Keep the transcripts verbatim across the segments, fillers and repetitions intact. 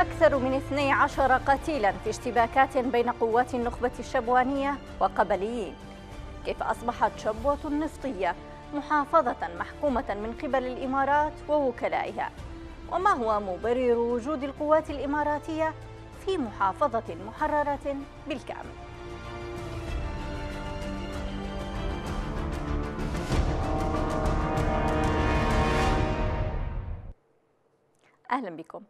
أكثر من اثني عشر قتيلا في اشتباكات بين قوات النخبة الشبوانية وقبليين. كيف أصبحت شبوة النفطية محافظة محكومة من قبل الإمارات ووكلائها؟ وما هو مبرر وجود القوات الإماراتية في محافظة محررة بالكامل؟ أهلا بكم.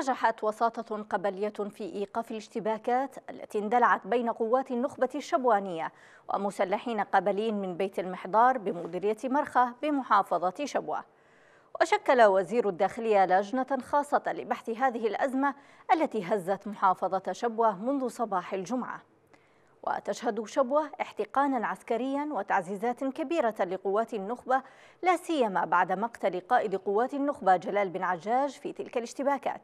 نجحت وساطة قبلية في إيقاف الاشتباكات التي اندلعت بين قوات النخبة الشبوانية ومسلحين قبليين من بيت المحضار بمديرية مرخة بمحافظة شبوة. وشكل وزير الداخلية لجنة خاصة لبحث هذه الأزمة التي هزت محافظة شبوة منذ صباح الجمعة. وتشهد شبوة احتقانا عسكريا وتعزيزات كبيرة لقوات النخبة، لا سيما بعد مقتل قائد قوات النخبة جلال بن عجاج في تلك الاشتباكات.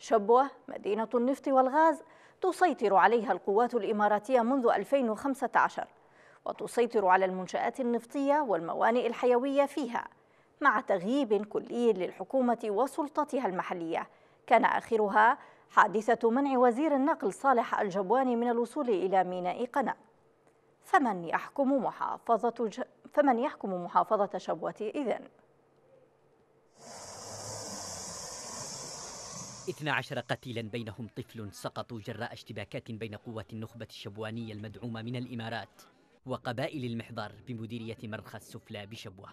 شبوة مدينة النفط والغاز تسيطر عليها القوات الإماراتية منذ ألفين وخمسة عشر، وتسيطر على المنشآت النفطية والموانئ الحيوية فيها مع تغييب كلي للحكومة وسلطتها المحلية، كان آخرها حادثة منع وزير النقل صالح الجبواني من الوصول إلى ميناء قنا. فمن يحكم محافظة ج... فمن يحكم محافظة شبوة إذن؟ اثني عشر قتيلا بينهم طفل سقطوا جراء اشتباكات بين قوات النخبة الشبوانية المدعومة من الإمارات وقبائل المحضار بمديرية مرخة السفلى بشبوة.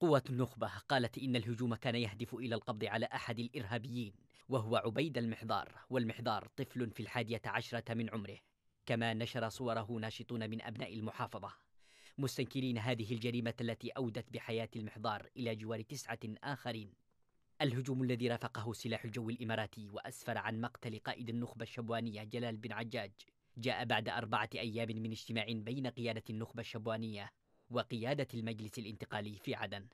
قوة النخبة قالت إن الهجوم كان يهدف إلى القبض على أحد الإرهابيين وهو عبيد المحضار، والمحضار طفل في الحادية عشرة من عمره، كما نشر صوره ناشطون من أبناء المحافظة مستنكرين هذه الجريمة التي أودت بحياة المحضار إلى جوار تسعة آخرين. الهجوم الذي رافقه سلاح الجو الإماراتي وأسفر عن مقتل قائد النخبة الشبوانية جلال بن عجاج جاء بعد أربعة أيام من اجتماع بين قيادة النخبة الشبوانية وقيادة المجلس الانتقالي في عدن.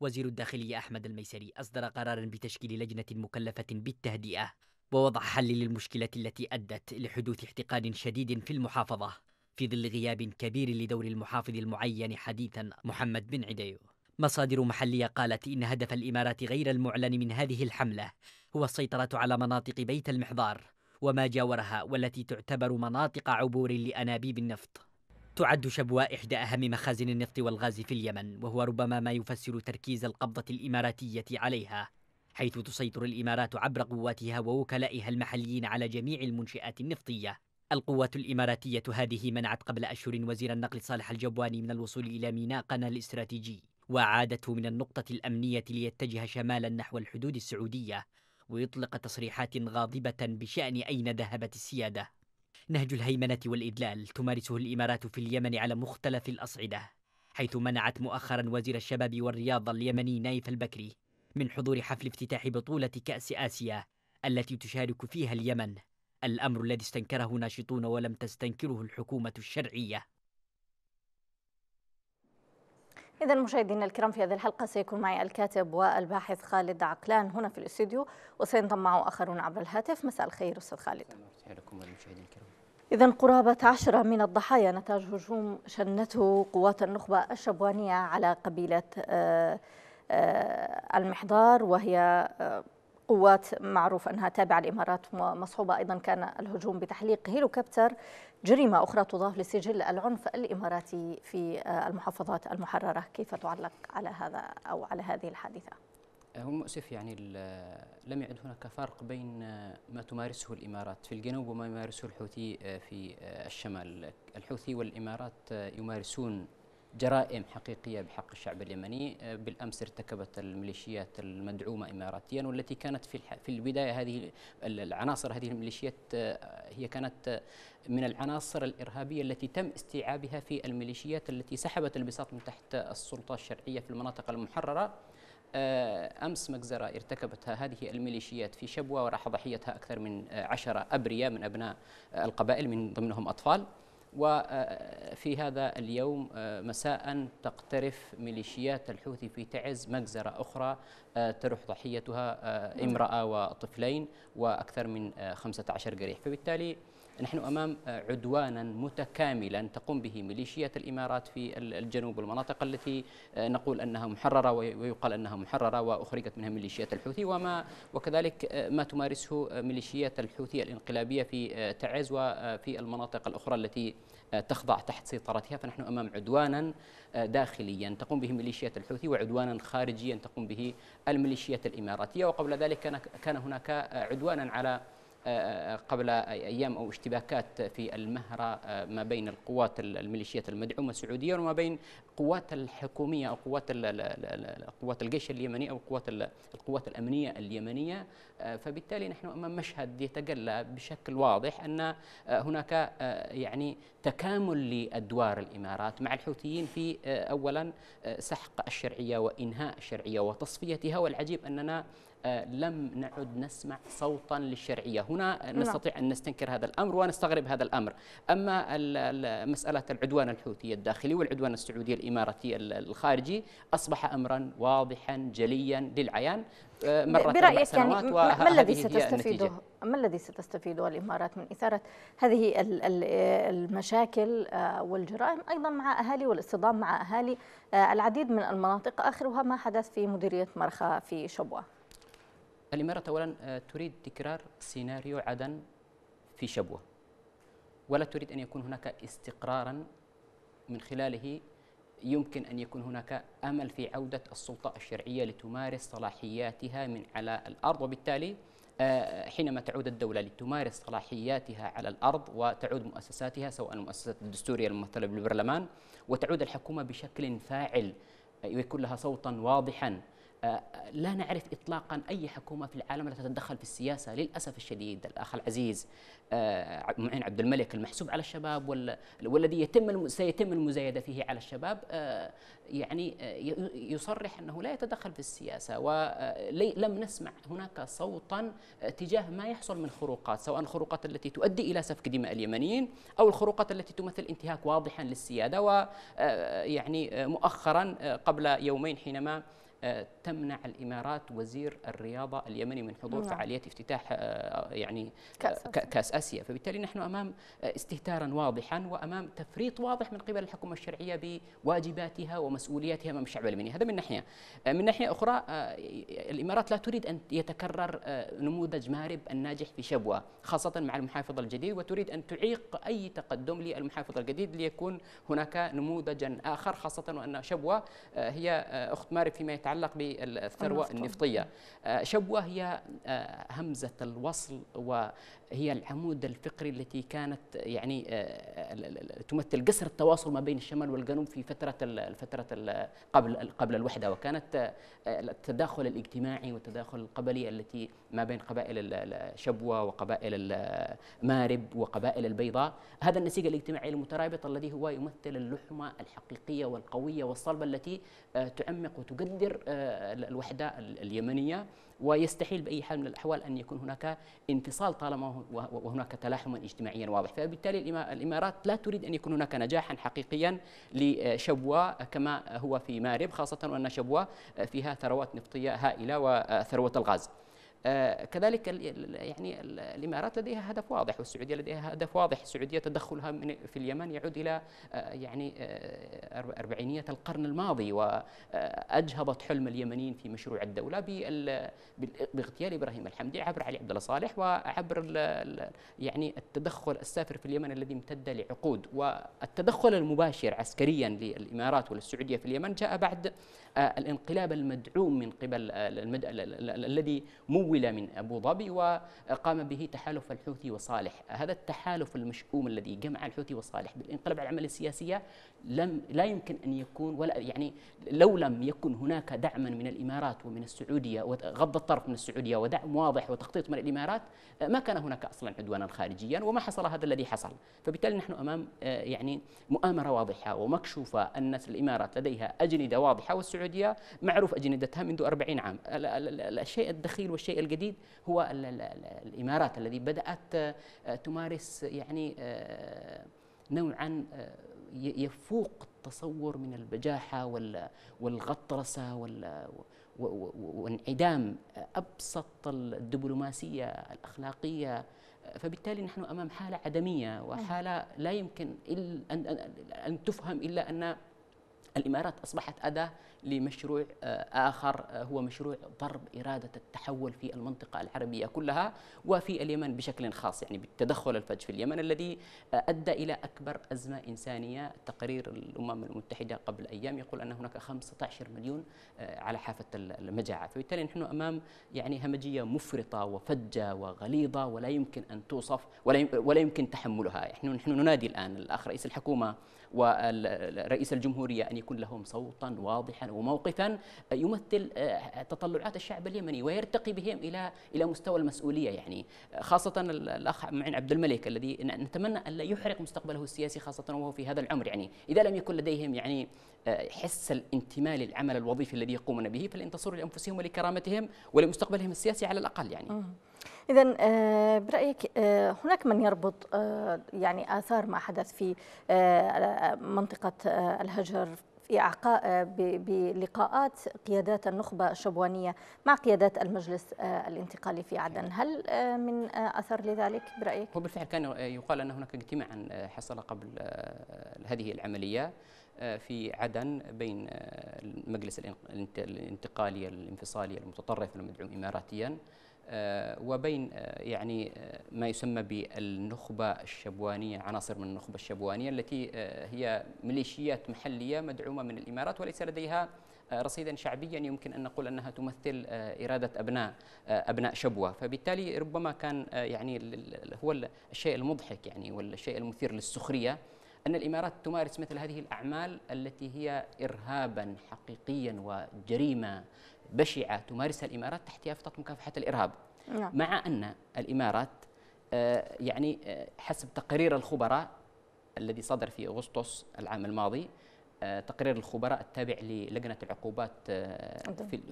وزير الداخلية أحمد الميسري أصدر قرارا بتشكيل لجنة مكلفة بالتهدئة ووضع حل للمشكلة التي أدت لحدوث احتقان شديد في المحافظة في ظل غياب كبير لدور المحافظ المعين حديثا محمد بن عديو. مصادر محلية قالت إن هدف الإمارات غير المعلن من هذه الحملة هو السيطرة على مناطق بيت المحضار وما جاورها، والتي تعتبر مناطق عبور لأنابيب النفط. تعد شبوة إحدى أهم مخازن النفط والغاز في اليمن، وهو ربما ما يفسر تركيز القبضة الإماراتية عليها، حيث تسيطر الإمارات عبر قواتها ووكلائها المحليين على جميع المنشآت النفطية. القوات الإماراتية هذه منعت قبل أشهر وزير النقل صالح الجبواني من الوصول إلى ميناء قنا الاستراتيجي، وعادته من النقطة الأمنية ليتجه شمالا نحو الحدود السعودية، ويطلق تصريحات غاضبة بشأن أين ذهبت السيادة. نهج الهيمنة والإدلال تمارسه الإمارات في اليمن على مختلف الأصعدة، حيث منعت مؤخرا وزير الشباب والرياضة اليمني نايف البكري من حضور حفل افتتاح بطولة كأس آسيا التي تشارك فيها اليمن، الأمر الذي استنكره ناشطون ولم تستنكره الحكومة الشرعية. إذا مشاهدينا الكرام، في هذه الحلقة سيكون معي الكاتب والباحث خالد عقلان هنا في الاستوديو، وسينضم معه آخرون عبر الهاتف. مساء الخير أستاذ خالد. إذا قرابة عشرة من الضحايا نتاج هجوم شنته قوات النخبة الشبوانية على قبيلة المحضار، وهي قوات معروف أنها تابعة للإمارات ومصحوبة أيضا كان الهجوم بتحليق هيلوكوبتر، جريمة أخرى تضاف لسجل العنف الإماراتي في المحافظات المحررة. كيف تعلق على هذا أو على هذه الحادثة؟ هو مؤسف، يعني لم يعد هناك فرق بين ما تمارسه الإمارات في الجنوب وما يمارسه الحوثي في الشمال. الحوثي والإمارات يمارسون جرائم حقيقية بحق الشعب اليمني. بالأمس ارتكبت الميليشيات المدعومة إماراتيا، والتي كانت في في البداية هذه العناصر، هذه الميليشيات هي كانت من العناصر الإرهابية التي تم استيعابها في الميليشيات التي سحبت البساط من تحت السلطة الشرعية في المناطق المحررة. أمس مجزرة ارتكبتها هذه الميليشيات في شبوة، وراح ضحيتها أكثر من عشرة أبرياء من أبناء القبائل، من ضمنهم أطفال. وفي هذا اليوم مساء تقترف ميليشيات الحوثي في تعز مجزرة أخرى ترح ضحيتها امرأة وطفلين وأكثر من خمسة عشر جريح. فبالتالي نحن أمام عدوانا متكاملا تقوم به ميليشيات الإمارات في الجنوب، المناطق التي نقول أنها محررة ويقال أنها محررة وأخرجت منها ميليشيات الحوثي، وما وكذلك ما تمارسه ميليشيات الحوثي الإنقلابية في تعز وفي المناطق الأخرى التي تخضع تحت سيطرتها. فنحن أمام عدوانا داخليا تقوم به ميليشيات الحوثي وعدوانا خارجيا تقوم به الميليشيات الإماراتية. وقبل ذلك كان هناك عدوانا على قبل أيام أو اشتباكات في المهرة ما بين القوات الميليشيات المدعومة سعوديا وما بين قوات الحكومية أو قوات قوات الجيش اليمني أو قوات القوات الأمنية اليمنية. فبالتالي نحن أمام مشهد يتجلى بشكل واضح أن هناك يعني تكامل لأدوار الإمارات مع الحوثيين في أولا سحق الشرعية وإنهاء الشرعية وتصفيتها. والعجيب أننا لم نعد نسمع صوتا للشرعية. هنا نستطيع أن نستنكر هذا الأمر ونستغرب هذا الأمر. أما مسألة العدوان الحوثي الداخلي والعدوان السعودي الإماراتي الخارجي أصبح أمرا واضحا جليا للعيان مرة أربع سنوات. يعني ما الذي ستستفيده ما الذي ستستفيده الإمارات من إثارة هذه المشاكل والجرائم أيضا مع أهالي والاصطدام مع أهالي العديد من المناطق، آخرها ما حدث في مديرية مرخة في شبوة؟ الإمارات أولا تريد تكرار سيناريو عدن في شبوة، ولا تريد أن يكون هناك استقرارا من خلاله يمكن أن يكون هناك أمل في عودة السلطة الشرعية لتمارس صلاحياتها من على الأرض. وبالتالي حينما تعود الدولة لتمارس صلاحياتها على الأرض وتعود مؤسساتها سواء المؤسسات الدستورية الممثلة بالبرلمان وتعود الحكومة بشكل فاعل ويكون لها صوتا واضحا، لا نعرف إطلاقا أي حكومة في العالم التي تتدخل في السياسة. للأسف الشديد الأخ العزيز معين عبد الملك المحسوب على الشباب والذي يتم سيتم المزايدة فيه على الشباب يعني يصرح أنه لا يتدخل في السياسة، ولم نسمع هناك صوتا تجاه ما يحصل من خروقات، سواء الخروقات التي تؤدي إلى سفك دماء اليمنيين أو الخروقات التي تمثل انتهاك واضحا للسيادة. ويعني مؤخرا قبل يومين حينما تمنع الإمارات وزير الرياضة اليمني من حضور نعم. فعالية افتتاح يعني كأس آسيا. كأس آسيا. فبالتالي نحن أمام استهتارا واضحا وأمام تفريط واضح من قبل الحكومة الشرعية بواجباتها ومسؤولياتها أمام الشعب اليمني. هذا من ناحية. من ناحية أخرى الإمارات لا تريد أن يتكرر نموذج مارب الناجح في شبوة خاصة مع المحافظ الجديد، وتريد أن تعيق أي تقدم للمحافظ الجديد ليكون هناك نموذجا آخر، خاصة وأن شبوة هي أخت مارب فيما يتعلق يتعلق بالثروة النفطية. شبوة هي همزة الوصل وهي العمود الفقري التي كانت يعني تمثل جسر التواصل ما بين الشمال والجنوب في فترة الفترة قبل قبل الوحدة، وكانت التداخل الاجتماعي والتداخل القبلي التي ما بين قبائل شبوة وقبائل مارب وقبائل البيضاء. هذا النسيج الاجتماعي المترابط الذي هو يمثل اللحمة الحقيقية والقوية والصلبة التي تعمق وتقدر الوحدة اليمنية، ويستحيل بأي حال من الأحوال أن يكون هناك انفصال طالما وهناك تلاحما اجتماعيا واضح. فبالتالي الإمارات لا تريد أن يكون هناك نجاحا حقيقيا لشبوة كما هو في مارب، خاصة وأن شبوة فيها ثروات نفطية هائلة وثروة الغاز. كذلك يعني الإمارات لديها هدف واضح والسعودية لديها هدف واضح. السعودية تدخلها في اليمن يعود إلى يعني أربعينية القرن الماضي، وأجهضت حلم اليمنيين في مشروع الدولة باغتيال إبراهيم الحمدي عبر علي عبد الله صالح وعبر يعني التدخل السافر في اليمن الذي امتد لعقود. والتدخل المباشر عسكريا للإمارات وللسعودية في اليمن جاء بعد الانقلاب المدعوم من قبل الذي مو من أبو ظبي وقام به تحالف الحوثي وصالح. هذا التحالف المشؤوم الذي جمع الحوثي وصالح بالانقلاب على العملية السياسية لم لا يمكن أن يكون ولا يعني لو لم يكن هناك دعما من الإمارات ومن السعودية وغض الطرف من السعودية ودعم واضح وتخطيط من الإمارات ما كان هناك أصلا عدوانا خارجيا وما حصل هذا الذي حصل. فبالتالي نحن أمام يعني مؤامرة واضحة ومكشوفة أن الإمارات لديها أجندة واضحة والسعودية معروف أجندتها منذ أربعين عام. الشيء الدخيل والشيء الشيء الجديد هو الإمارات الذي بدأت تمارس يعني نوعا يفوق التصور من البجاحة والغطرسة وانعدام أبسط الدبلوماسية الأخلاقية. فبالتالي نحن أمام حالة عدمية وحالة لا يمكن أن تفهم إلا أن الإمارات أصبحت أداة لمشروع آخر، هو مشروع ضرب إرادة التحول في المنطقة العربية كلها وفي اليمن بشكل خاص، يعني بالتدخل الفج في اليمن الذي أدى إلى أكبر أزمة إنسانية. تقرير الأمم المتحدة قبل أيام يقول أن هناك خمسة عشر مليون على حافة المجاعة. فبالتالي نحن أمام يعني همجية مفرطة وفجة وغليظة ولا يمكن أن توصف ولا يمكن تحملها. نحن ننادي الآن الأخ رئيس الحكومة ورئيس الجمهورية أن يكون لهم صوتا واضحا وموقفا يمثل تطلعات الشعب اليمني ويرتقي بهم إلى إلى مستوى المسؤولية، يعني خاصة الأخ معين عبد الملك الذي نتمنى أن لا يحرق مستقبله السياسي خاصة وهو في هذا العمر. يعني إذا لم يكن لديهم يعني حس الانتماء للعمل الوظيفي الذي يقومون به فلن ينتصروا لأنفسهم ولكرامتهم ولمستقبلهم السياسي على الأقل. يعني إذا برأيك هناك من يربط يعني آثار ما حدث في منطقة الهجر في إعقاء بلقاءات قيادات النخبة الشبوانية مع قيادات المجلس الانتقالي في عدن، هل من أثر لذلك برأيك؟ هو بالفعل كان يقال أن هناك اجتماعا حصل قبل هذه العملية في عدن بين المجلس الانتقالي الانفصالي المتطرف المدعوم إماراتيا وبين يعني ما يسمى بالنخبة الشبوانية، عناصر من النخبة الشبوانية التي هي ميليشيات محلية مدعومة من الإمارات وليس لديها رصيدا شعبيا يمكن أن نقول أنها تمثل إرادة أبناء أبناء شبوة. فبالتالي ربما كان يعني هو الشيء المضحك يعني والشيء المثير للسخرية أن الإمارات تمارس مثل هذه الأعمال التي هي إرهابا حقيقيا وجريمة بشعة تمارسها الإمارات تحت يافطة مكافحة الإرهاب، مع أن الإمارات يعني حسب تقرير الخبراء الذي صدر في أغسطس العام الماضي، تقرير الخبراء التابع للجنة العقوبات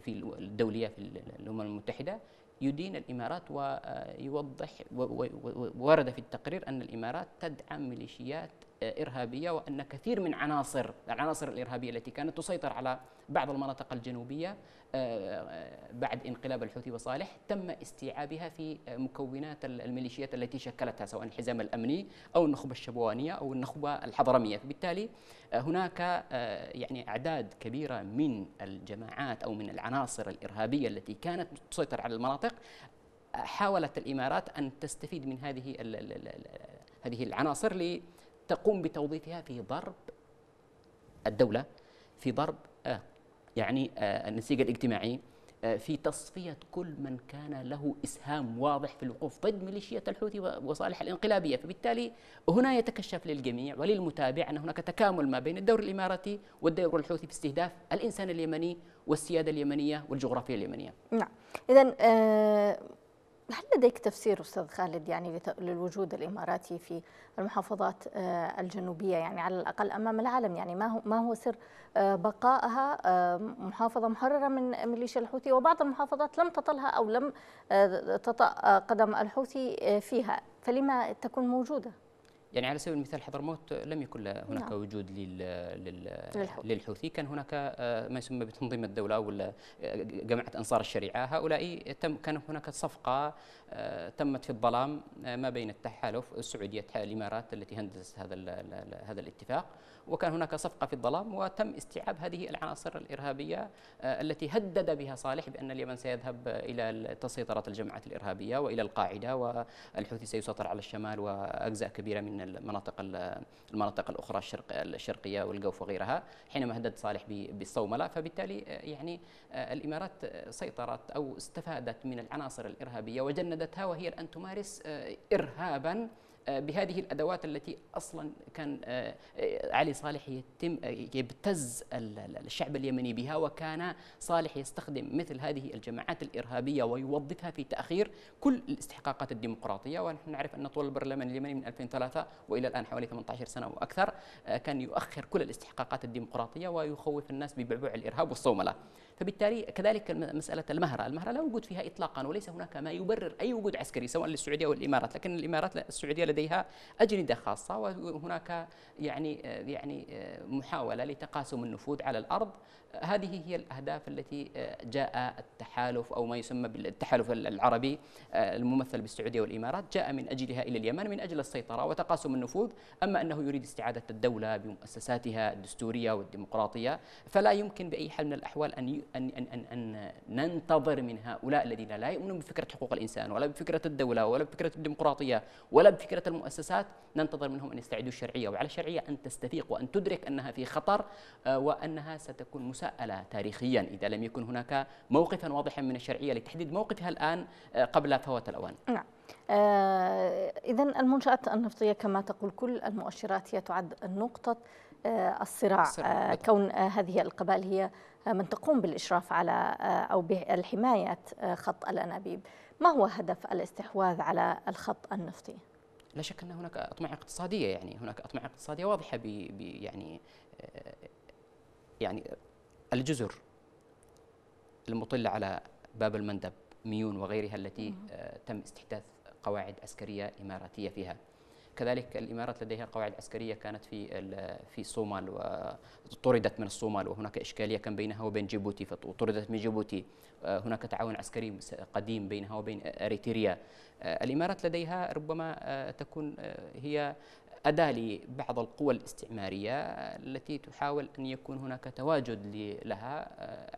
في الدولية في الأمم المتحدة، يدين الإمارات ويوضح وورد في التقرير أن الإمارات تدعم ميليشيات إرهابية وأن كثير من عناصر العناصر الإرهابية التي كانت تسيطر على بعض المناطق الجنوبية بعد انقلاب الحوثي وصالح تم استيعابها في مكونات الميليشيات التي شكلتها سواء الحزام الأمني أو النخبة الشبوانية أو النخبة الحضرمية. فبالتالي هناك يعني أعداد كبيرة من الجماعات أو من العناصر الإرهابية التي كانت تسيطر على المناطق حاولت الإمارات أن تستفيد من هذه هذه العناصر ل تقوم بتوظيفها في ضرب الدولة، في ضرب آه يعني آه النسيج الاجتماعي، آه في تصفية كل من كان له إسهام واضح في الوقوف ضد ميليشية الحوثي وصالح الانقلابية. فبالتالي هنا يتكشف للجميع وللمتابع أن هناك تكامل ما بين الدور الإماراتي والدور الحوثي في استهداف الإنسان اليمني والسيادة اليمنية والجغرافية اليمنية. نعم، إذن آه هل لديك تفسير أستاذ خالد يعني للوجود الإماراتي في المحافظات الجنوبية يعني على الأقل أمام العالم؟ يعني ما هو ما هو سر بقائها محافظة محررة من ميليشيا الحوثي وبعض المحافظات لم تطلها أو لم تطأ قدم الحوثي فيها، فلما تكون موجودة؟ يعني على سبيل المثال حضرموت لم يكن هناك لا. وجود لل... لل... للحوثي، كان هناك ما يسمى بتنظيم الدولة أو جماعة أنصار الشريعة، هؤلاء تم كان هناك صفقة تمت في الظلام ما بين التحالف السعودية الإمارات التي هندست هذا هذا الاتفاق، وكان هناك صفقة في الظلام وتم استيعاب هذه العناصر الإرهابية التي هدد بها صالح بأن اليمن سيذهب إلى سيطرة الجماعات الإرهابية وإلى القاعدة والحوثي سيسيطر على الشمال وأجزاء كبيرة من المناطق المناطق الأخرى الشرق الشرقية والجوف وغيرها، حينما هدد صالح بالصوملة. فبالتالي يعني الإمارات سيطرت أو استفادت من العناصر الإرهابية وجندتها وهي الآن تمارس إرهاباً بهذه الأدوات التي أصلا كان علي صالح يتم يبتز الشعب اليمني بها، وكان صالح يستخدم مثل هذه الجماعات الإرهابية ويوظفها في تأخير كل الاستحقاقات الديمقراطية. ونحن نعرف أن طول البرلمان اليمني من ألفين وثلاثة وإلى الآن حوالي ثمانية عشر سنة وأكثر كان يؤخر كل الاستحقاقات الديمقراطية ويخوف الناس ببعبوع الإرهاب والصوملة. فبالتالي كذلك مسألة المهرة، المهرة لا وجود فيها إطلاقا، وليس هناك ما يبرر أي وجود عسكري سواء للسعودية أو الإمارات، لكن الإمارات السعودية لديها أجندة خاصة، وهناك يعني يعني محاولة لتقاسم النفوذ على الأرض. هذه هي الأهداف التي جاء التحالف أو ما يسمى بالتحالف العربي الممثل بالسعودية والإمارات جاء من أجلها إلى اليمن، من أجل السيطرة وتقاسم النفوذ. أما أنه يريد استعادة الدولة بمؤسساتها الدستورية والديمقراطية، فلا يمكن بأي حال من الأحوال أن أن أن أن ننتظر من هؤلاء الذين لا يؤمنون بفكرة حقوق الإنسان ولا بفكرة الدولة ولا بفكرة الديمقراطية ولا بفكرة المؤسسات، ننتظر منهم أن يستعيدوا الشرعية، وعلى الشرعية أن تستفيق وأن تدرك أنها في خطر وأنها ستكون مساءلة تاريخيا إذا لم يكن هناك موقفا واضحا من الشرعية لتحديد موقفها الآن قبل فوات الأوان. نعم. آه إذا المنشآت النفطية كما تقول كل المؤشرات هي تعد نقطة آه الصراع، آه كون آه هذه القبائل هي من تقوم بالإشراف على أو بحماية خط الأنابيب. ما هو هدف الاستحواذ على الخط النفطي؟ لا شك أن هناك أطماع اقتصادية، يعني هناك أطماع اقتصادية واضحة ب يعني يعني الجزر المطلة على باب المندب، ميون وغيرها التي تم استحداث قواعد عسكرية إماراتية فيها. كذلك الإمارات لديها قواعد عسكرية كانت في في الصومال وطردت من الصومال، وهناك إشكالية كان بينها وبين جيبوتي فطردت من جيبوتي. هناك تعاون عسكري قديم بينها وبين أريتريا. الإمارات لديها ربما تكون هي أداة لبعض القوى الاستعمارية التي تحاول أن يكون هناك تواجد لها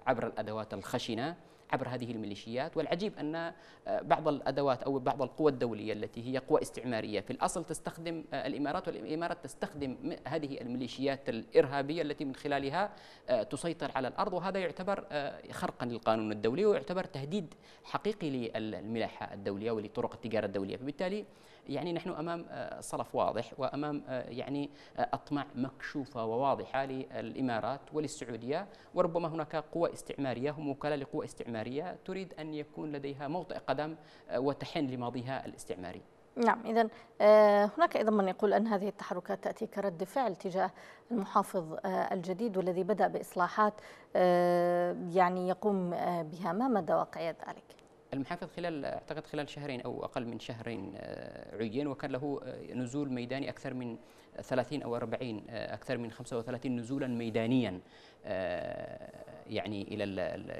عبر الأدوات الخشنة، عبر هذه الميليشيات. والعجيب أن بعض الأدوات أو بعض القوى الدولية التي هي قوى استعمارية في الأصل تستخدم الإمارات، والإمارات تستخدم هذه الميليشيات الإرهابية التي من خلالها تسيطر على الأرض، وهذا يعتبر خرقا للقانون الدولي ويعتبر تهديد حقيقي للملاحة الدولية ولطرق التجارة الدولية. فبالتالي يعني نحن أمام صلف واضح وأمام يعني أطماع مكشوفة وواضحة للإمارات وللسعودية، وربما هناك قوى استعمارية هم وكالة لقوى استعمارية تريد أن يكون لديها موطئ قدم وتحن لماضيها الاستعماري. نعم. إذن هناك أيضا من يقول أن هذه التحركات تأتي كرد فعل تجاه المحافظ الجديد والذي بدأ بإصلاحات يعني يقوم بها، ما مدى واقعية ذلك؟ المحافظ خلال اعتقد خلال شهرين او اقل من شهرين عين، وكان له نزول ميداني اكثر من ثلاثين او أربعين، اكثر من خمسة وثلاثين نزولا ميدانيا يعني الى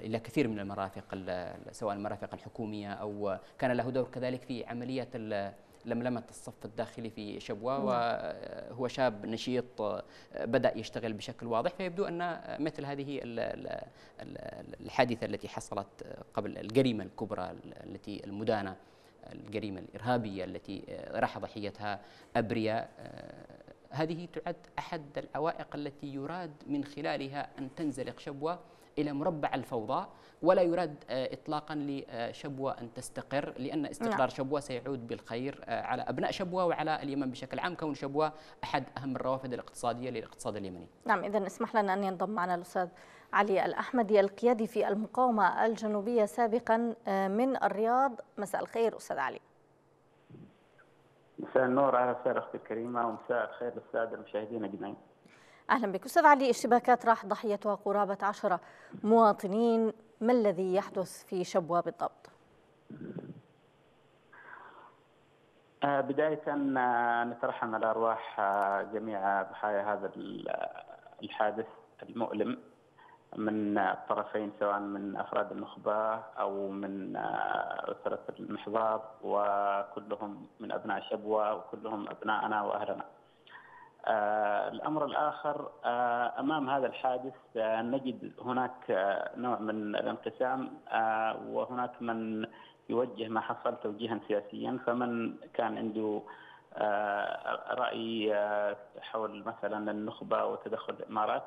الى كثير من المرافق، سواء المرافق الحكوميه او كان له دور كذلك في عمليه لملمة الصف الداخلي في شبوة، وهو شاب نشيط بدأ يشتغل بشكل واضح. فيبدو أن مثل هذه الحادثة التي حصلت قبل الجريمة الكبرى التي المدانة، الجريمة الإرهابية التي راح ضحيتها أبرياء، هذه تعد أحد العوائق التي يراد من خلالها أن تنزلق شبوة إلى مربع الفوضى، ولا يراد إطلاقا لشبوة أن تستقر، لأن استقرار شبوة سيعود بالخير على أبناء شبوة وعلى اليمن بشكل عام، كون شبوة أحد أهم الروافد الاقتصادية للاقتصاد اليمني. نعم. إذن اسمح لنا أن ينضم معنا الأستاذ علي الأحمدي القيادي في المقاومة الجنوبية سابقا من الرياض. مساء الخير أستاذ علي. مساء النور على السادة أختي الكريمة، ومساء الخير للسادة المشاهدين أجمعين. أهلا بك أستاذ علي. اشتباكات راح ضحيتها قرابة عشرة مواطنين، ما الذي يحدث في شبوة بالضبط؟ بداية نترحم على أرواح جميع ضحايا هذا الحادث المؤلم من الطرفين، سواء من أفراد النخبة أو من أسرة المحضار، وكلهم من أبناء شبوة وكلهم أبناءنا وأهلنا. الأمر الآخر، أمام هذا الحادث نجد هناك نوع من الانقسام، وهناك من يوجه ما حصل توجيها سياسيا، فمن كان عنده رأي حول مثلا النخبة وتدخل الإمارات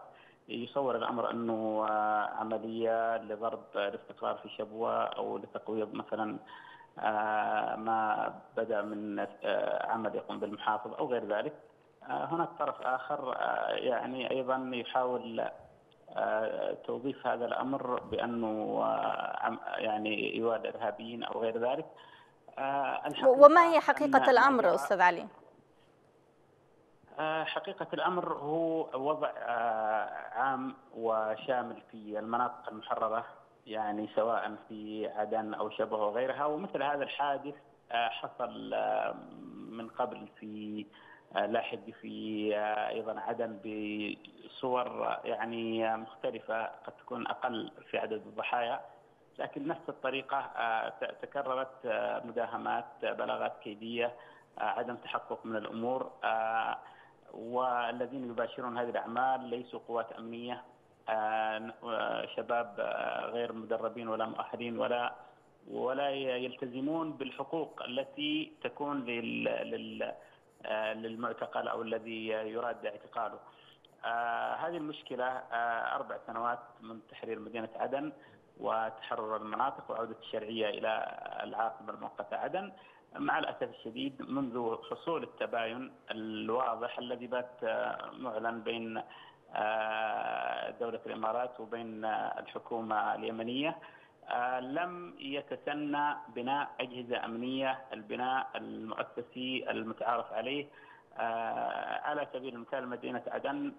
يصور الأمر أنه عملية لضرب الاستقرار في شبوة أو لتقويض مثلا ما بدأ من عمل يقوم بالمحافظ أو غير ذلك. هناك طرف آخر يعني أيضا يحاول توظيف هذا الأمر بأنه يعني يوالد إرهابيين أو غير ذلك. وما هي حقيقة الأمر أستاذ علي؟ حقيقة الأمر هو وضع عام وشامل في المناطق المحررة، يعني سواء في عدن أو شبه وغيرها، ومثل هذا الحادث حصل من قبل في لاحق في أيضا عدن بصور يعني مختلفة، قد تكون أقل في عدد الضحايا، لكن نفس الطريقة تكررت مداهمات، بلاغات كيدية، عدم تحقق من الأمور، والذين يباشرون هذه الأعمال ليسوا قوات أمنية، شباب غير مدربين ولا مؤهلين ولا ولا يلتزمون بالحقوق التي تكون لل لل للمعتقل أو الذي يراد اعتقاله. هذه المشكلة أربع سنوات من تحرير مدينة عدن وتحرر المناطق وعودة الشرعية إلى العاصمة المؤقتة عدن، مع الأسف الشديد منذ حصول التباين الواضح الذي بات معلن بين دولة الإمارات وبين الحكومة اليمنية، لم يتسنى بناء أجهزة أمنية، البناء المؤسسي المتعارف عليه. على سبيل المثال مدينة عدن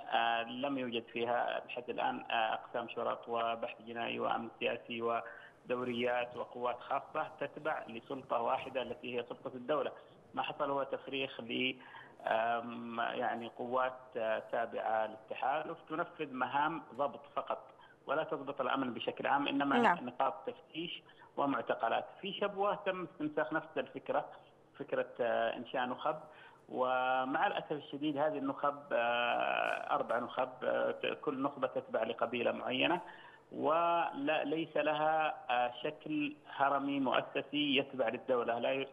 لم يوجد فيها لحد الآن أقسام شرط وبحث جنائي وأمن سياسي و دوريات وقوات خاصة تتبع لسلطة واحدة التي هي سلطة الدولة. ما حصل هو تفريخ ل يعني قوات تابعة للتحالف تنفذ مهام ضبط فقط ولا تضبط الأمن بشكل عام، إنما لا. نقاط تفتيش ومعتقلات. في شبوة تم استنساخ نفس الفكرة، فكرة إنشاء نخب، ومع الأسف الشديد هذه النخب أربع نخب، كل نخبة تتبع لقبيلة معينة وليس لها شكل هرمي مؤسسي يتبع للدولة، لا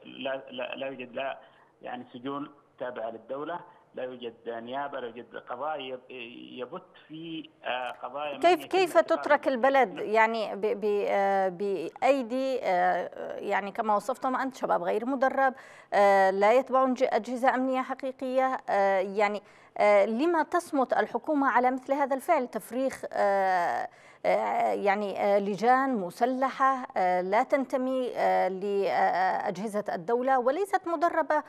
لا لا يوجد لا يعني سجون تابعة للدولة، لا يوجد نيابة، لا يوجد قضاء يبت في قضايا. كيف كيف تترك البلد يعني بأيدي يعني كما وصفتم أنت شباب غير مدرب لا يتبعون أجهزة أمنية حقيقية؟ يعني لما تصمت الحكومة على مثل هذا الفعل، تفريخ يعني لجان مسلحة لا تنتمي لأجهزة الدولة وليست مدربة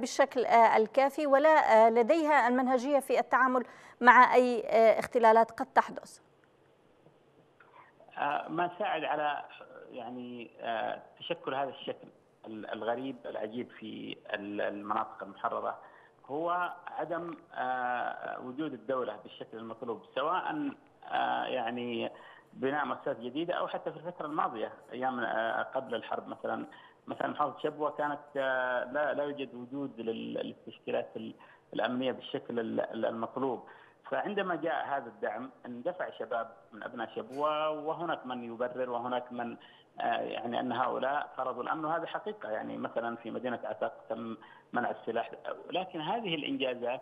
بالشكل الكافي ولا لديها المنهجية في التعامل مع أي اختلالات قد تحدث؟ ما ساعد على يعني تشكل هذا الشكل الغريب العجيب في المناطق المحررة هو عدم وجود الدولة بالشكل المطلوب، سواء يعني بناء مؤسسات جديدة أو حتى في الفترة الماضية أيام قبل الحرب. مثلا مثلا محافظة شبوة كانت لا لا يوجد وجود للتشكيلات الأمنية بالشكل المطلوب، فعندما جاء هذا الدعم اندفع شباب من أبناء شبوة، وهناك من يبرر وهناك من يعني أن هؤلاء فرضوا الأمن، وهذا حقيقة. يعني مثلا في مدينة عتق تم منع السلاح، لكن هذه الإنجازات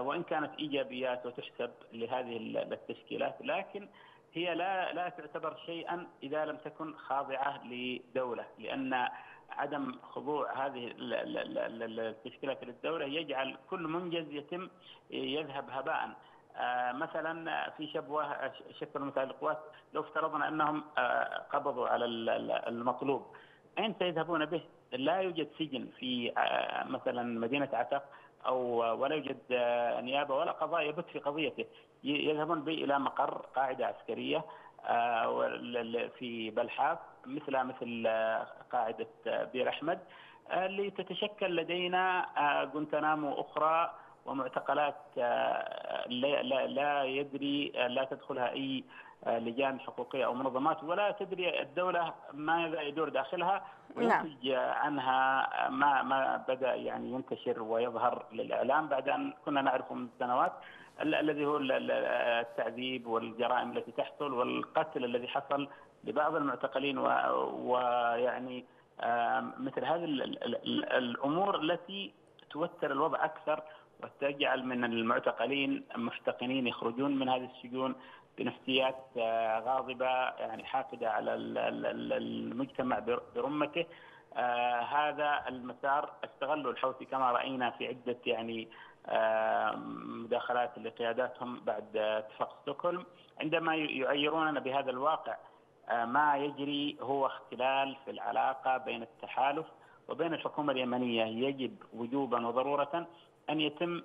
وإن كانت إيجابيات وتحسب لهذه التشكيلات، لكن هي لا لا تعتبر شيئا إذا لم تكن خاضعة لدولة، لأن عدم خضوع هذه التشكيلات للدولة يجعل كل منجز يتم يذهب هباء. مثلا في شبوة شكلوا مثال القوات، لو افترضنا أنهم قبضوا على المطلوب أين سيذهبون به؟ لا يوجد سجن في مثلا مدينة عتق أو ولا يوجد نيابة ولا قضاء يبت في قضيته، يذهبون به إلى مقر قاعدة عسكرية في بلحاف مثل مثل قاعدة بير أحمد، اللي تتشكل لدينا غوانتنامو أخرى ومعتقلات لا, لا, لا يدري لا تدخلها أي لجان حقوقية أو منظمات، ولا تدري الدولة ماذا يدور داخلها وينتج عنها ما, ما بدأ يعني ينتشر ويظهر للإعلام بعد أن كنا نعرفه من سنوات، الذي هو التعذيب والجرائم التي تحصل والقتل الذي حصل لبعض المعتقلين، ويعني مثل هذه الأمور التي توتر الوضع أكثر وتجعل من المعتقلين محتقنين يخرجون من هذه السجون بنفسيات غاضبة يعني حاقدة على المجتمع برمته. هذا المسار استغلوا الحوثي كما رأينا في عدة يعني مداخلات لقياداتهم بعد اتفاق ستوكهولم، عندما يعيروننا بهذا الواقع. ما يجري هو اختلال في العلاقة بين التحالف وبين الحكومة اليمنية يجب وجوبا وضرورة أن يتم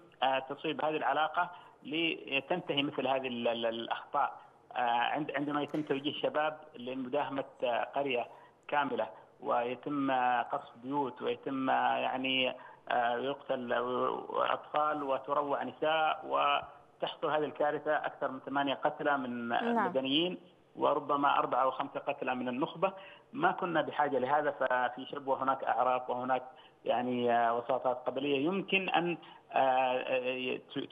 تصويب بهذه العلاقة لتنتهي مثل هذه الأخطاء عندما يتم توجيه الشباب لمداهمة قرية كاملة ويتم قصف بيوت ويتم يعني يقتل أطفال وتروع نساء وتحصل هذه الكارثة أكثر من ثمانية قتلى من المدنيين وربما أربعة أو خمسة قتلى من النخبة. ما كنا بحاجة لهذا. ففي شبوة هناك أعراق وهناك يعني وساطات قبلية يمكن أن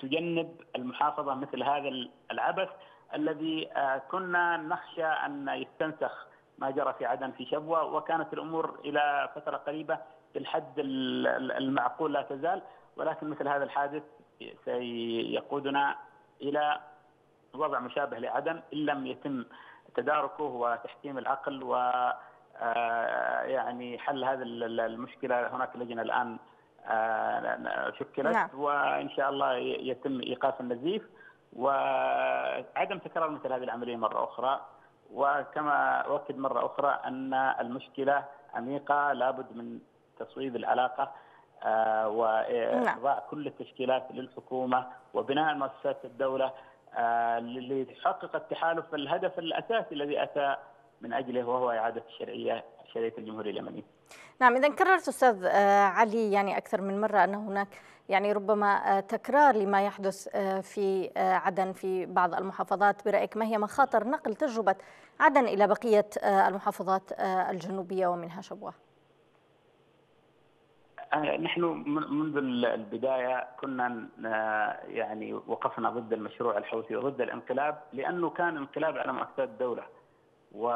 تجنب المحافظة مثل هذا العبث الذي كنا نخشى أن يستنسخ ما جرى في عدن في شبوة، وكانت الأمور إلى فترة قريبة بالحد المعقول لا تزال، ولكن مثل هذا الحادث سيقودنا إلى وضع مشابه لعدن إن لم يتم تداركه وتحكيم العقل و يعني حل هذه المشكلة. هناك لجنة الآن شكلت وإن شاء الله يتم إيقاف النزيف وعدم تكرار مثل هذه العملية مرة أخرى. وكما أؤكد مرة أخرى أن المشكلة عميقة لابد من تصويب العلاقة وإضاء كل التشكيلات للحكومة وبناء مؤسسات الدولة لتحقق التحالف الهدف الأساسي الذي أتى من أجله وهو إعادة الشرعية شرعية الجمهورية اليمنية. نعم، إذا كررت أستاذ علي يعني أكثر من مرة أن هناك يعني ربما تكرار لما يحدث في عدن في بعض المحافظات، برأيك ما هي مخاطر نقل تجربة عدن إلى بقية المحافظات الجنوبية ومنها شبوة؟ نحن منذ البداية كنا يعني وقفنا ضد المشروع الحوثي وضد الانقلاب لأنه كان انقلاب على مؤسسات الدولة و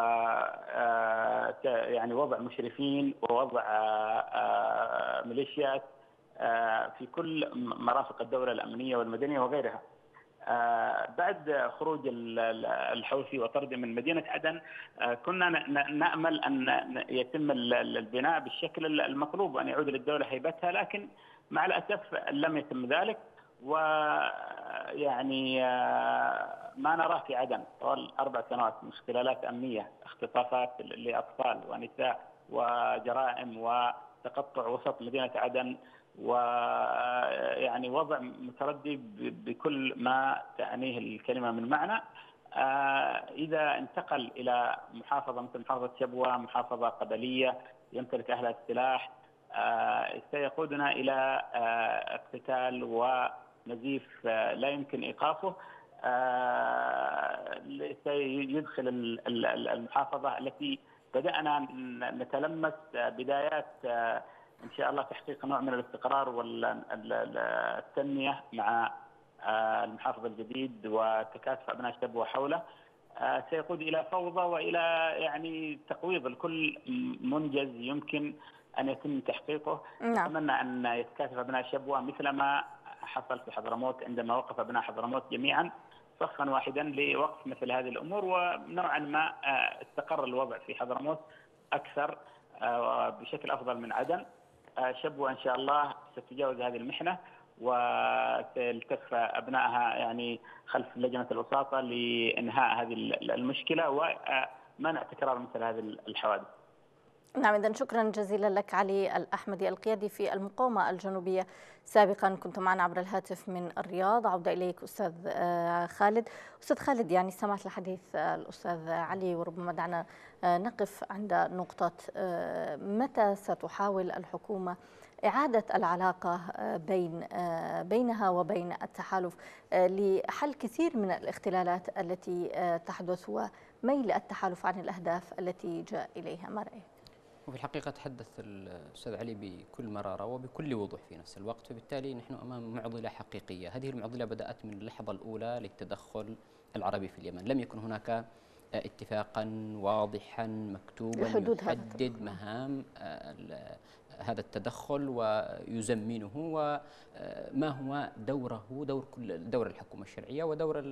يعني وضع مشرفين ووضع ميليشيات في كل مرافق الدولة الأمنية والمدنية وغيرها. بعد خروج الحوثي وطرده من مدينة عدن كنا نأمل أن يتم البناء بالشكل المطلوب وأن يعود للدولة هيبتها، لكن مع الأسف لم يتم ذلك ويعني ما نراه في عدن طوال أربع سنوات من اختلالات أمنية، اختطافات لأطفال ونساء وجرائم وتقطع وسط مدينة عدن ويعني وضع متردي بكل ما تعنيه الكلمة من معنى. إذا انتقل إلى محافظة مثل محافظة شبوة، محافظة قبلية يمتلك أهلها السلاح، سيقودنا إلى اقتتال ونزيف لا يمكن إيقافه سيدخل المحافظة التي بدأنا نتلمس بدايات إن شاء الله تحقيق نوع من الاستقرار والتنمية مع المحافظ الجديد وتكاتف أبناء شبوة حوله، سيقود إلى فوضى وإلى يعني تقويض الكل منجز يمكن أن يتم تحقيقه. أتمنى أن يتكاتف أبناء شبوة مثلما حصل في حضرموت عندما وقف أبناء حضرموت جميعا صفا واحدا لوقف مثل هذه الأمور، ونوعا ما استقر الوضع في حضرموت أكثر بشكل أفضل من عدن. شبوة إن شاء الله ستتجاوز هذه المحنة وتلتف أبنائها يعني خلف لجنة الوساطة لإنهاء هذه المشكلة ومنع تكرار مثل هذه الحوادث. نعم، إذن شكرا جزيلا لك علي الأحمدي القيادي في المقاومة الجنوبية سابقا، كنت معنا عبر الهاتف من الرياض. عودة إليك أستاذ خالد. أستاذ خالد، يعني سمعت لحديث الأستاذ علي وربما دعنا نقف عند نقطة متى ستحاول الحكومة إعادة العلاقة بين بينها وبين التحالف لحل كثير من الاختلالات التي تحدث وميل التحالف عن الأهداف التي جاء إليها، ما رأيك؟ وفي الحقيقة تحدث الأستاذ علي بكل مرارة وبكل وضوح في نفس الوقت، فبالتالي نحن أمام معضلة حقيقية. هذه المعضلة بدأت من اللحظة الأولى للتدخل العربي في اليمن، لم يكن هناك اتفاقا واضحا مكتوبا يحدد مهام هذا التدخل ويزمنه وما هو دوره، دور كل دور الحكومة الشرعية ودور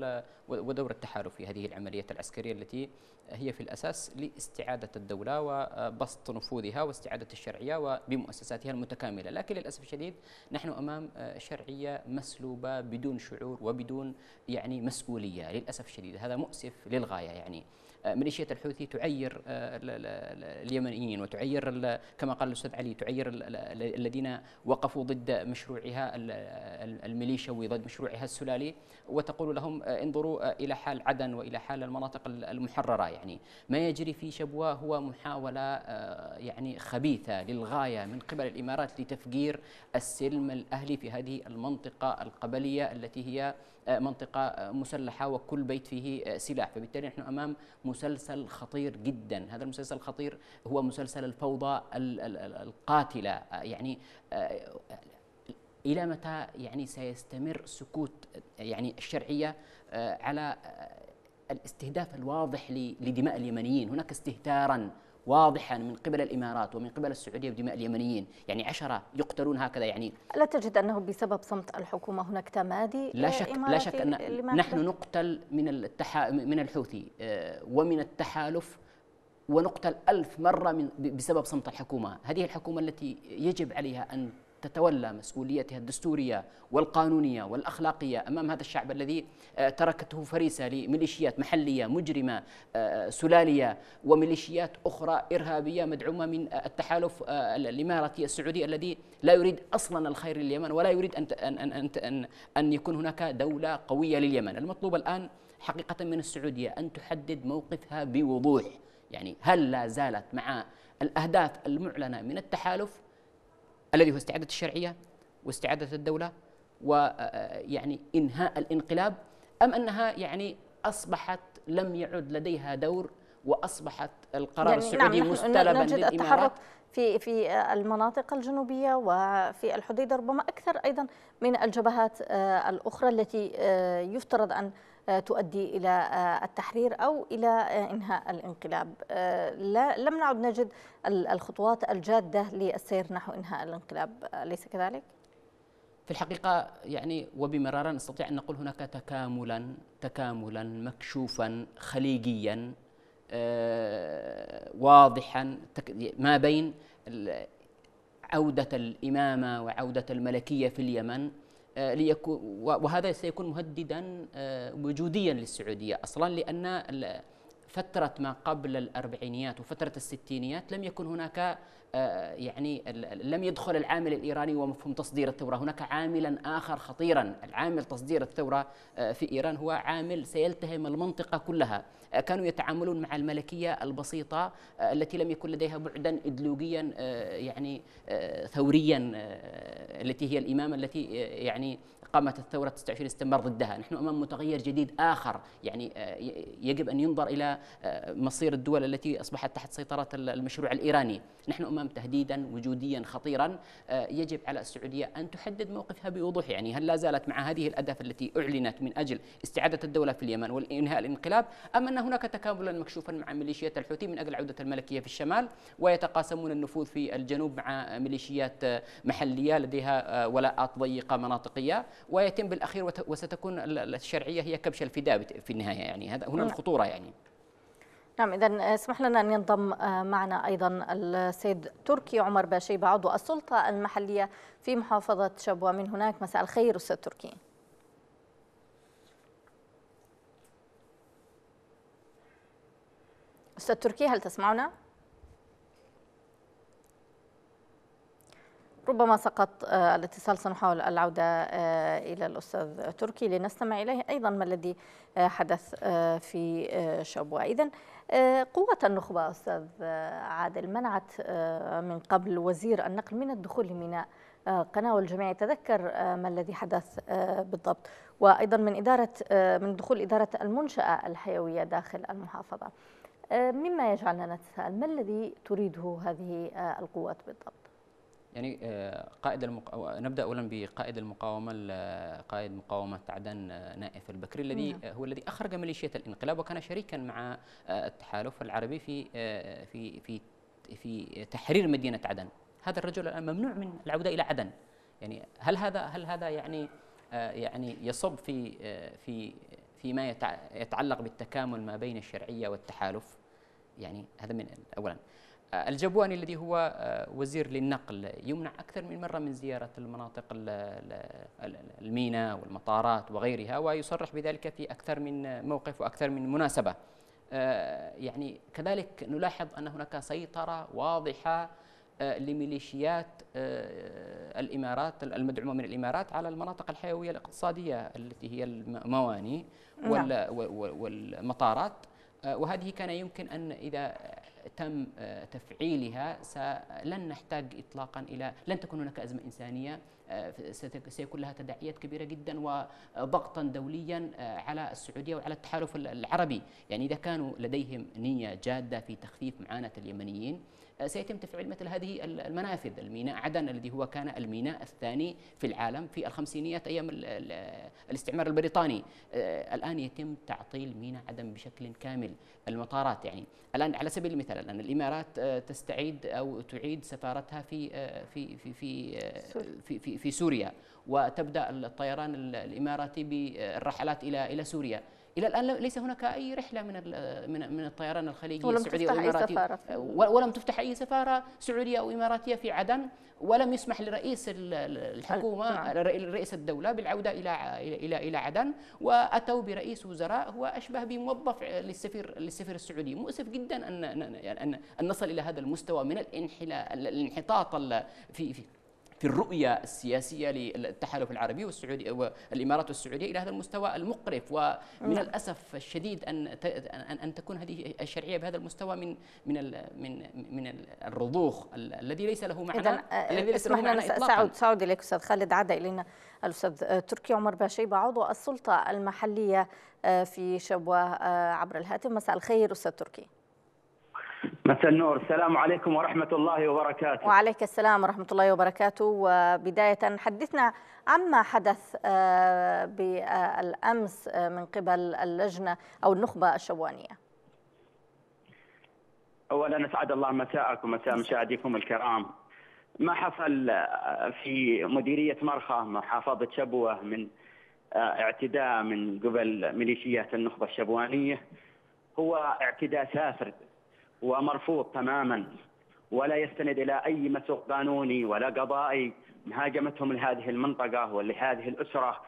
ودور التحالف في هذه العملية العسكرية التي هي في الأساس لاستعادة الدولة وبسط نفوذها واستعادة الشرعية وبمؤسساتها المتكاملة. لكن للأسف الشديد نحن أمام شرعية مسلوبة بدون شعور وبدون يعني مسؤولية، للأسف الشديد هذا مؤسف للغاية. يعني ميليشيا الحوثي تعير اليمنيين وتعير كما قال الأستاذ علي تعير الذين وقفوا ضد مشروعها الميليشيوي ضد مشروعها السلالي وتقول لهم انظروا إلى حال عدن وإلى حال المناطق المحررة. يعني ما يجري في شبوة هو محاولة يعني خبيثة للغاية من قبل الإمارات لتفجير السلم الأهلي في هذه المنطقة القبلية التي هي منطقة مسلحة وكل بيت فيه سلاح، فبالتالي نحن أمام مسلسل خطير جدا. هذا المسلسل الخطير هو مسلسل الفوضى القاتلة. يعني إلى متى يعني سيستمر سكوت يعني الشرعية على الاستهداف الواضح لدماء اليمنيين؟ هناك استهتارا واضحا من قبل الإمارات ومن قبل السعودية بدماء اليمنيين، يعني عشرة يقتلون هكذا. يعني لا تجد أنه بسبب صمت الحكومة هناك تمادي؟ لا شك لا شك أن نحن نقتل من التحا من الحوثي ومن التحالف ونقتل ألف مرة من بسبب صمت الحكومة. هذه الحكومة التي يجب عليها أن تتولى مسؤوليتها الدستورية والقانونية والأخلاقية أمام هذا الشعب الذي تركته فريسة لميليشيات محلية مجرمة سلالية وميليشيات أخرى إرهابية مدعومة من التحالف الإماراتي السعودي الذي لا يريد أصلا الخير لليمن ولا يريد أن أن أن أن أن يكون هناك دولة قوية لليمن. المطلوب الآن حقيقة من السعودية أن تحدد موقفها بوضوح. يعني هل لا زالت مع الأهداف المعلنة من التحالف الذي هو استعادة الشرعية واستعادة الدولة ويعني إنهاء الانقلاب، أم أنها يعني أصبحت لم يعد لديها دور وأصبحت القرار يعني السعودي نعم مستلبا نجد للإمارات؟ التحرك في في المناطق الجنوبية وفي الحديدة ربما أكثر أيضا من الجبهات الأخرى التي يفترض أن تؤدي إلى التحرير أو إلى إنهاء الانقلاب. لا لم نعد نجد الخطوات الجادة للسير نحو إنهاء الانقلاب، أليس كذلك؟ في الحقيقة يعني وبمرارا نستطيع أن نقول هناك تكاملا تكاملا مكشوفا خليجيا واضحا ما بين عودة الإمامة وعودة الملكية في اليمن، وهذا سيكون مهددا وجوديا للسعودية أصلا، لأن فترة ما قبل الأربعينيات وفترة الستينيات لم يكن هناك يعني لم يدخل العامل الإيراني ومفهوم تصدير الثورة. هناك عاملا آخر خطيرا، العامل تصدير الثورة في إيران هو عامل سيلتهم المنطقة كلها. كانوا يتعاملون مع الملكية البسيطة التي لم يكن لديها بعدا إدلوجيا يعني ثوريا التي هي الإمامة التي يعني قامت الثورة تسعة وعشرين سبتمبر ضدها. نحن أمام متغير جديد آخر، يعني يجب أن ينظر إلى مصير الدول التي أصبحت تحت سيطرة المشروع الإيراني. نحن أمام تهديدا وجوديا خطيرا يجب على السعودية أن تحدد موقفها بوضوح. يعني هل لا زالت مع هذه الأهداف التي أعلنت من أجل استعادة الدولة في اليمن والإنهاء الانقلاب، أم أن هناك تكاملا مكشوفا مع ميليشيات الحوثي من أجل عودة الملكية في الشمال ويتقاسمون النفوذ في الجنوب مع ميليشيات محلية لديها ولاءات ضيقة مناطقية، ويتم بالأخير وستكون الشرعية هي كبش الفداء في النهاية. يعني هذا هنا الخطورة. يعني نعم، إذا اسمح لنا أن ينضم معنا أيضا السيد تركي عمر باشي عضو السلطة المحلية في محافظة شبوة من هناك. مساء الخير أستاذ تركي. أستاذ تركي هل تسمعنا؟ ربما سقط الاتصال، سنحاول العودة إلى الأستاذ تركي لنستمع إليه أيضا ما الذي حدث في شبوة. إذن قوة النخبة أستاذ عادل منعت من قبل وزير النقل من الدخول لميناء قنا، والجميع يتذكر ما الذي حدث بالضبط، وأيضا من إدارة من دخول إدارة المنشأة الحيوية داخل المحافظة، مما يجعلنا نتساءل ما الذي تريده هذه القوات بالضبط؟ يعني قائد المقاو... نبدأ أولا بقائد المقاومة، قائد مقاومة عدن نايف البكري الذي هو الذي أخرج ميليشيات الانقلاب وكان شريكا مع التحالف العربي في في في في تحرير مدينة عدن. هذا الرجل الآن ممنوع من العودة إلى عدن. يعني هل هذا هل هذا يعني يعني يصب في في فيما يتعلق بالتكامل ما بين الشرعية والتحالف؟ يعني هذا من أولا. الجبواني الذي هو وزير للنقل يمنع أكثر من مرة من زيارة المناطق الميناء والمطارات وغيرها، ويصرح بذلك في أكثر من موقف وأكثر من مناسبة. يعني كذلك نلاحظ أن هناك سيطرة واضحة لميليشيات الإمارات المدعومة من الإمارات على المناطق الحيوية الاقتصادية التي هي المواني والمطارات، وهذه كان يمكن أن إذا تم تفعيلها لن نحتاج إطلاقا إلى لن تكون هناك أزمة إنسانية سيكون لها تداعيات كبيرة جدا وضغطا دوليا على السعودية وعلى التحالف العربي. يعني إذا كانوا لديهم نية جادة في تخفيف معاناة اليمنيين سيتم تفعيل مثل هذه المنافذ. الميناء عدن الذي هو كان الميناء الثاني في العالم في الخمسينيات أيام الاستعمار البريطاني، الآن يتم تعطيل ميناء عدن بشكل كامل. المطارات يعني الآن على سبيل المثال الآن الإمارات تستعيد أو تعيد سفارتها في في في في في, في, في سوريا، وتبدأ الطيران الإماراتي بالرحلات إلى إلى سوريا. إلى الآن ليس هناك أي رحلة من من الطيران الخليجي السعودي والإماراتي، ولم تفتح أي سفارة سعودية أو إماراتية في عدن، ولم يسمح لرئيس الحكومة رئيس الدولة بالعودة إلى إلى إلى عدن، وأتوا برئيس وزراء هو أشبه بموظف للسفير للسفير السعودي. مؤسف جدا أن أن أن نصل إلى هذا المستوى من الانحطاط في في في الرؤية السياسية للتحالف العربي والسعودي والإمارات والسعودية إلى هذا المستوى المقرف. ومن الأسف الشديد أن أن تكون هذه الشرعية بهذا المستوى من من من من الرضوخ الذي ليس له معنى. الذي ليس له معنى إطلاقاً. سعود سعود إليك أستاذ خالد، عاد إلينا الأستاذ تركي عمر باشي عضو السلطة المحلية في شبوة عبر الهاتف. مساء الخير أستاذ تركي. مساء النور، السلام عليكم ورحمة الله وبركاته. وعليك السلام ورحمة الله وبركاته. وبداية حدثنا عما حدث بالأمس من قبل اللجنة أو النخبة الشبوانية. أولا أسعد الله مساءكم ومساء مشاهديكم الكرام. ما حصل في مديرية مرخة محافظة شبوة من اعتداء من قبل ميليشيات النخبة الشبوانية هو اعتداء سافر ومرفوض تماما، ولا يستند إلى أي مسوق قانوني ولا قضائي. مهاجمتهم لهذه المنطقة ولهذه الأسرة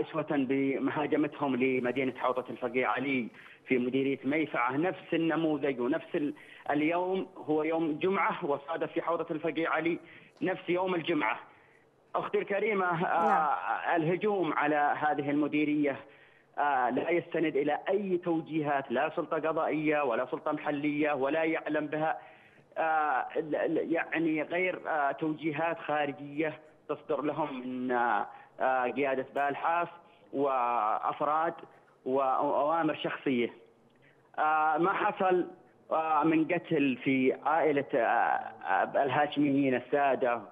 أسوة بمهاجمتهم لمدينة حوضة الفقيه علي في مديرية ميفعة، نفس النموذج. ونفس اليوم هو يوم جمعة وصادف في حوضة الفقيه علي نفس يوم الجمعة. أختي الكريمة، الهجوم على هذه المديرية آه لا يستند إلى أي توجيهات، لا سلطة قضائية ولا سلطة محلية، ولا يعلم بها آه يعني غير آه توجيهات خارجية تصدر لهم من آه آه قيادة بالحاف وأفراد وأوامر شخصية. آه ما حصل آه من قتل في عائلة آه الهاشميين السادة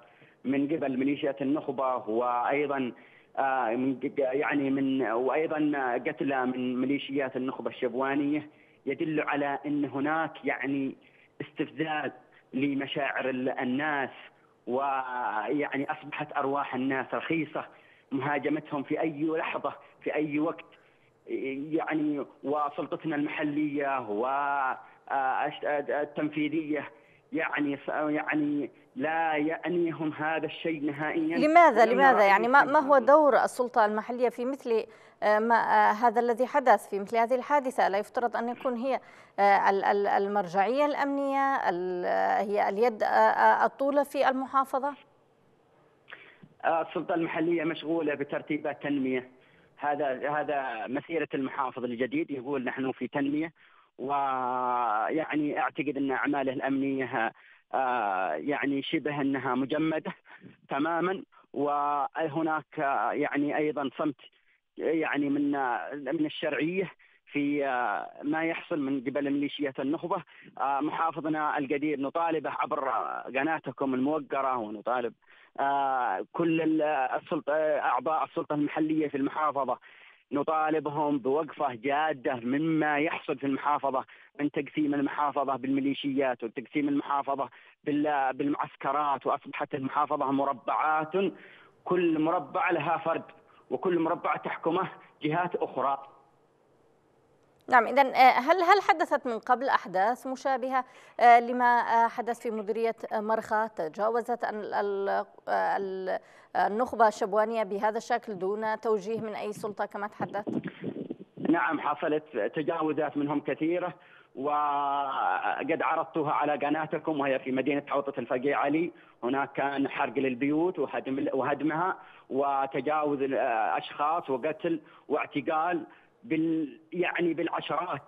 من قبل ميليشيات النخبة، وأيضا من يعني من وايضا قتلى من ميليشيات النخبه الشبوانيه، يدل على ان هناك يعني استفزاز لمشاعر الناس، ويعني اصبحت ارواح الناس رخيصه. مهاجمتهم في اي لحظه في اي وقت يعني، وسلطتنا المحليه والتنفيذيه يعني يعني لا يعنيهم هذا الشيء نهائيا. لماذا لماذا يعني ما ما هو دور السلطة المحلية في مثل ما هذا الذي حدث في مثل هذه الحادثة؟ لا يفترض أن يكون هي المرجعية الأمنية، هي اليد الطولة في المحافظة؟ السلطة المحلية مشغولة بترتيبات تنمية. هذا هذا مسيرة المحافظ الجديد، يقول نحن في تنمية، ويعني أعتقد أن أعماله الأمنية يعني شبه أنها مجمدة تماما. وهناك يعني أيضا صمت يعني من من الشرعية في ما يحصل من قبل ميليشيات النخبة. محافظنا القدير نطالبه عبر قناتكم الموقرة، ونطالب كل السلطة أعضاء السلطة المحلية في المحافظة، نطالبهم بوقفة جادة مما يحصل في المحافظة من تقسيم المحافظة بالميليشيات وتقسيم المحافظة بالمعسكرات، وأصبحت المحافظة مربعات، كل مربع لها فرد وكل مربع تحكمه جهات أخرى. نعم، إذن هل هل حدثت من قبل أحداث مشابهة لما حدث في مديرية مرخة؟ تجاوزت النخبة الشبوانية بهذا الشكل دون توجيه من أي سلطة كما تحدثت؟ نعم حصلت تجاوزات منهم كثيرة، وقد عرضتها على قناتكم وهي في مدينة حوطة الفقيه علي. هناك كان حرق للبيوت وهدمها وتجاوز الأشخاص وقتل واعتقال بال يعني بالعشرات،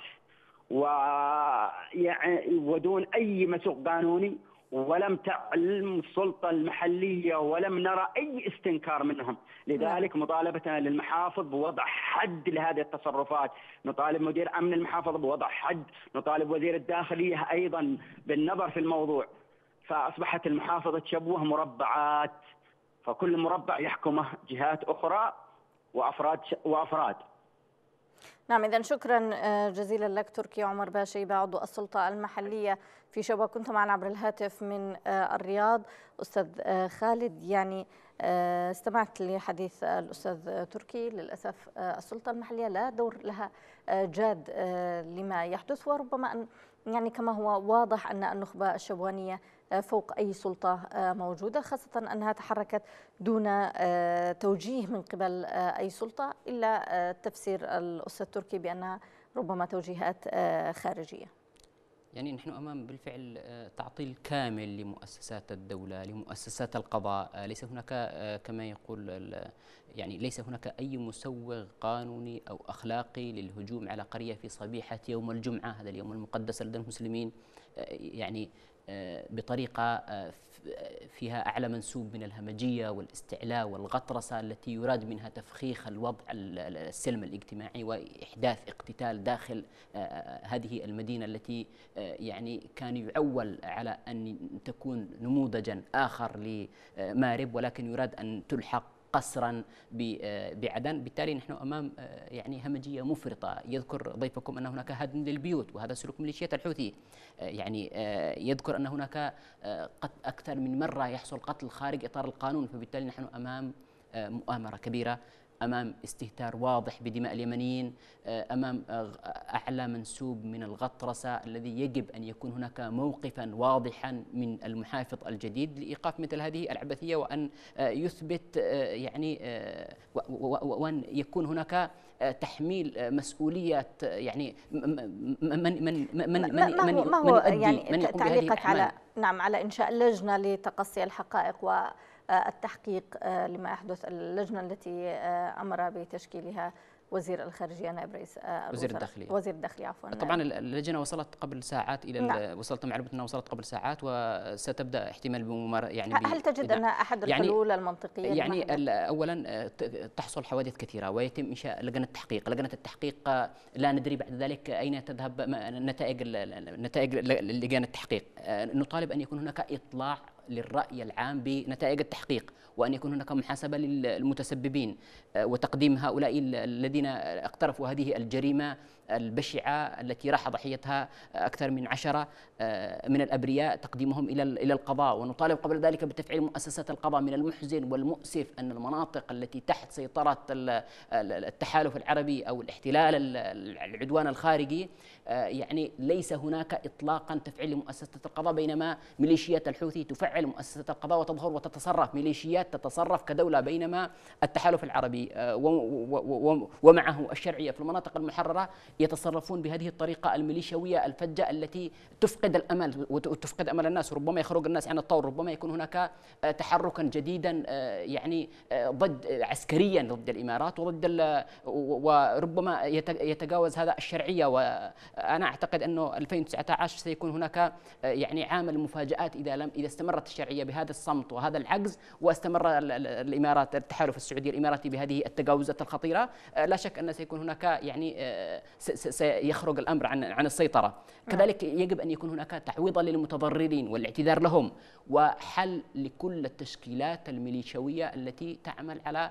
ويعني ودون أي مسوق قانوني، ولم تعلم السلطة المحلية ولم نرى أي استنكار منهم. لذلك مطالبتنا للمحافظ بوضع حد لهذه التصرفات، نطالب مدير أمن المحافظة بوضع حد، نطالب وزير الداخلية أيضا بالنظر في الموضوع. فأصبحت المحافظة شبوة مربعات، فكل مربع يحكمه جهات أخرى وأفراد وأفراد. نعم، إذن شكرا جزيلا لك تركي عمر باشي عضو السلطة المحلية في شبوة، كنت معنا عبر الهاتف من الرياض. أستاذ خالد، يعني استمعت لحديث الأستاذ تركي، للأسف السلطة المحلية لا دور لها جاد لما يحدث، وربما أن يعني كما هو واضح أن النخبة الشبوانية فوق أي سلطة موجودة، خاصة أنها تحركت دون توجيه من قبل أي سلطة، إلا تفسير الأستاذ تركي بأنها ربما توجيهات خارجية. يعني نحن أمام بالفعل تعطيل كامل لمؤسسات الدولة، لمؤسسات القضاء. ليس هناك كما يقول يعني ليس هناك أي مسوغ قانوني أو أخلاقي للهجوم على قرية في صبيحة يوم الجمعة، هذا اليوم المقدس لدى المسلمين، يعني بطريقة فيها أعلى منسوب من الهمجية والاستعلاء والغطرسة التي يراد منها تفخيخ الوضع السلم الاجتماعي وإحداث اقتتال داخل هذه المدينة التي يعني كان يعول على أن تكون نموذجا آخر لمارب، ولكن يراد أن تلحق قسرا بعدن. بالتالي نحن امام يعني همجيه مفرطه. يذكر ضيفكم ان هناك هدم للبيوت، وهذا سلوك ميليشيات الحوثي. يعني يذكر ان هناك اكثر من مره يحصل قتل خارج اطار القانون، فبالتالي نحن امام مؤامره كبيره، امام استهتار واضح بدماء اليمنيين، امام اعلى منسوب من الغطرسه الذي يجب ان يكون هناك موقفا واضحا من المحافظ الجديد لايقاف مثل هذه العبثيه، وان يثبت يعني وان يكون هناك تحميل مسؤولية يعني من من من من من ما هو يعني تعليقك على نعم على إنشاء لجنة لتقصي الحقائق والتحقيق لما يحدث، اللجنة التي أمر بتشكيلها وزير الخارجية نائب رئيس وزير الداخلية وزير الداخلية عفوا. طبعا اللجنة وصلت قبل ساعات إلى نعم. وصلت معلومة أنها وصلت قبل ساعات، وستبدأ احتمال بممارسة يعني هل تجد أنها أحد الحلول يعني المنطقية؟ يعني أولا تحصل حوادث كثيرة ويتم إنشاء لجنة تحقيق، لجنة التحقيق لا ندري بعد ذلك أين تذهب نتائج نتائج لجان التحقيق. نطالب أن يكون هناك إطلاع للرأي العام بنتائج التحقيق، وأن يكون هناك محاسبة للمتسببين وتقديم هؤلاء الذين اقترفوا هذه الجريمة البشعة التي راح ضحيتها أكثر من عشرة من الأبرياء، تقديمهم إلى إلى القضاء. ونطالب قبل ذلك بتفعيل مؤسسات القضاء. من المحزن والمؤسف أن المناطق التي تحت سيطرة التحالف العربي أو الاحتلال العدوان الخارجي يعني ليس هناك إطلاقا تفعيل لمؤسسات القضاء، بينما ميليشيات الحوثي تفعل مؤسسات القضاء وتظهر وتتصرف، ميليشيات تتصرف كدولة، بينما التحالف العربي ومعه الشرعية في المناطق المحررة يتصرفون بهذه الطريقة الميليشيوية الفجة التي تفقد الأمل وتفقد أمل الناس. ربما يخرج الناس عن الطور، ربما يكون هناك تحركا جديدا يعني ضد عسكريا ضد الإمارات وضد، وربما يتجاوز هذا الشرعية. وأنا أعتقد أنه ألفين وتسعة عشر سيكون هناك يعني عام المفاجآت إذا لم إذا استمرت الشرعية بهذا الصمت وهذا العجز، واستمر الإمارات التحالف السعودي الإماراتي بهذه التجاوزات الخطيرة، لا شك أن سيكون هناك يعني سيخرج الأمر عن عن السيطرة. كذلك يجب أن يكون هناك تعويضا للمتضررين والاعتذار لهم، وحل لكل التشكيلات الميليشيوية التي تعمل على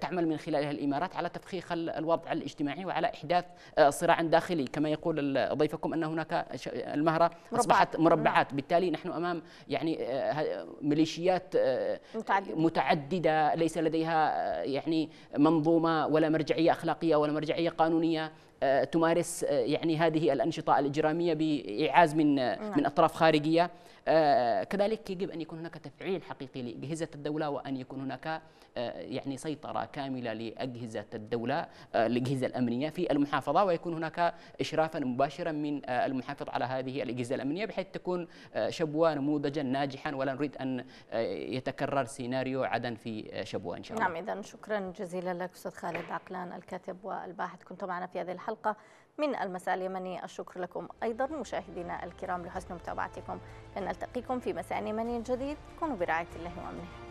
تعمل من خلالها الإمارات على تفخيخ الوضع الاجتماعي وعلى إحداث صراع داخلي. كما يقول ضيفكم أن هناك المهرة أصبحت مربعات، بالتالي نحن أمام يعني ميليشيات متعددة ليس لديها يعني منظومة ولا مرجعية أخلاقية ولا مرجعية قانونية. تمارس يعني هذه الأنشطة الإجرامية بإعاز من من أطراف خارجية. كذلك يجب أن يكون هناك تفعيل حقيقي لأجهزة الدولة، وأن يكون هناك يعني سيطرة كاملة لأجهزة الدولة، الأجهزة الأمنية في المحافظة، ويكون هناك إشرافا مباشرا من المحافظ على هذه الأجهزة الأمنية، بحيث تكون شبوة نموذجا ناجحا، ولا نريد أن يتكرر سيناريو عدن في شبوة إن شاء الله. نعم، إذن شكرا جزيلا لك أستاذ خالد عقلان الكاتب والباحث، كنت معنا في هذه الحلقة من المساء اليمني. الشكر لكم أيضا مشاهدينا الكرام لحسن متابعتكم، لنلتقيكم في مساء يمني جديد. كونوا برعاية الله وأمنه.